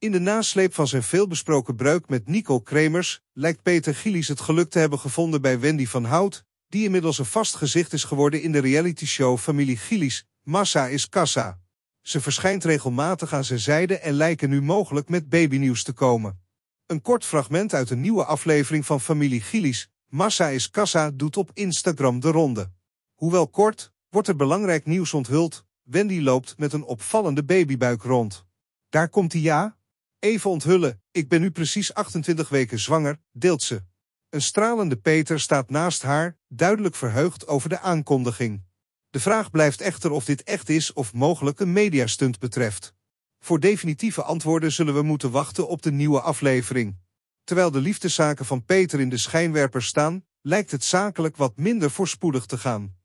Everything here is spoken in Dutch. In de nasleep van zijn veelbesproken breuk met Nicol Kremers lijkt Peter Gillis het geluk te hebben gevonden bij Wendy van Hout, die inmiddels een vast gezicht is geworden in de realityshow Familie Gillis: Massa is Kassa. Ze verschijnt regelmatig aan zijn zijde en lijken nu mogelijk met babynieuws te komen. Een kort fragment uit een nieuwe aflevering van Familie Gillis: Massa is Kassa doet op Instagram de ronde. Hoewel kort, wordt er belangrijk nieuws onthuld. Wendy loopt met een opvallende babybuik rond. Daar komt hij, ja? Even onthullen, ik ben nu precies 28 weken zwanger, deelt ze. Een stralende Peter staat naast haar, duidelijk verheugd over de aankondiging. De vraag blijft echter of dit echt is of mogelijk een mediastunt betreft. Voor definitieve antwoorden zullen we moeten wachten op de nieuwe aflevering. Terwijl de liefdeszaken van Peter in de schijnwerpers staan, lijkt het zakelijk wat minder voorspoedig te gaan.